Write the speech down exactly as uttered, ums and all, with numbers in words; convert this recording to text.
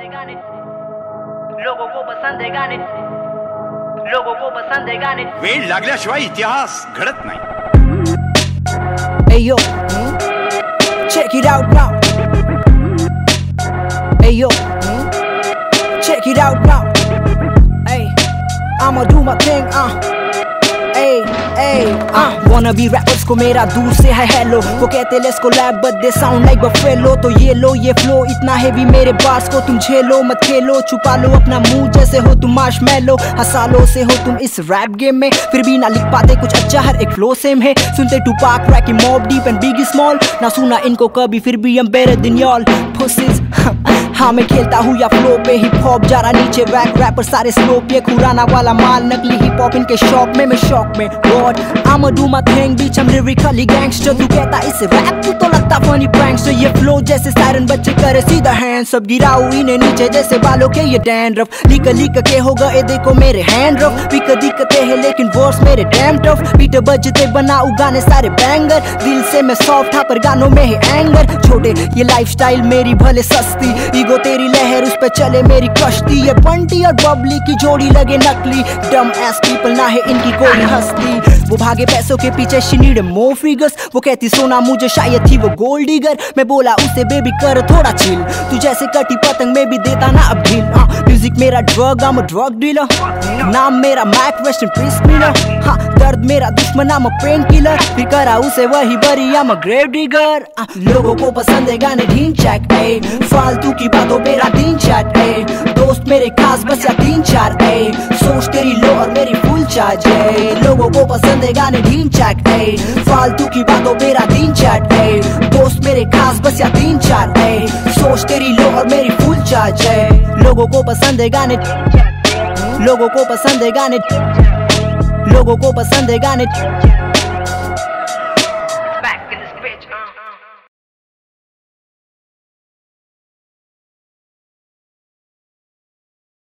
पसंद है गाने, लोगों को पसंद है गाने, लोगों को पसंद है गाने। वेळ लागल्याशिवाय इतिहास घडत नाही। Hey yo, check it out now. Hey yo, check it out now. Hey, I'ma do my thing, uh. Ay, ay, uh, wanna be rappers को मेरा दूर से है हेलो। वो कहते let's collab but they sound like buffalo. तो ये लो ये फ्लो इतना हेवी मेरे बास को, तुम झेलो मत खेलो, छुपा लो अपना मुंह जैसे हो तुम मार्शमैलो। हसालो से हो तुम इस रैप गेम में, फिर भी ना लिख पाते कुछ अच्छा, हर एक फ्लो सेम है। सुनते Tupac recce Mobb Deep and Biggie Smalls, ना सुना इनको कभी फिर भी I'm better than y'all pussies। हाँ मैं खेलता हूँ या फ्लो पे हिप हॉप, जा रहा नीचे वैक रैपर सारे स्लो पे, खुराना वाला माल नकली हिप हॉप इनके शॉप में। मैं शॉक में God I'ma do my thing bitch, I'm lyrically gangster। तू कहता इस रैप तू तो लगता funny prankster। ये फ्लो जैसे सायरन बच्चे करे सीधा हैंड, सब गिराओ इन्हें नीचे जैसे बालों के ये डैंड्रफ। लीक लीक के हो गए देखो मेरे हैंड्रफ, पिक दिक्कतें है लेकिन वर्स मेरे डैम टफ। बीट बजते बनाऊ गाने सारे बैंगर, दिल से मैं सॉफ्ट था पर गानों में है एंगर। छोटे ये लाइफस्टाइल मेरी भले सस्ती, वो तेरी लहर उस पे चले मेरी कश्ती। ये बंटी और बबली की जोड़ी लगे नकली, डम एस पीपल ना है इनकी कोई हस्ती। वो भागे पैसों के पीछे, शी नीड मोर फिगर्स। वो कहती सोना मुझे शायद थी वो गोल्ड डिगर। मैं बोला उसे बेबी कर थोड़ा चिल, तू जैसे कटी पतंग में भी देता ना अब ढील। हाँ म्यूजिक मेरा drug, I'm a drug dealer। नाम मेरा मैक वेस्टन प्रिंस मिलर। हाँ दर्द मेरा दुश्मन, I'm a पेन किलर। फिर करा उसे वही बरी, I'm a ग्रेव डिगर। लोगों को पसंद है गाने ढीन चैक, फालतू की तो मेरा दिन चार्ट है। दोस्त मेरे खास बस या तीन चार है, सोच तेरी लो और मेरी फुल चार्ज है। लोगों को पसंद है गाने ढीन चार्ट है, फालतू की बातों मेरा दिन चार्ट है। दोस्त मेरे खास बस या तीन चार है, सोच तेरी लो और मेरी फुल चार्ज है। लोगों को पसंद है गाने, लोगों को पसंद है गाने, लोगों को पसंद है गाने।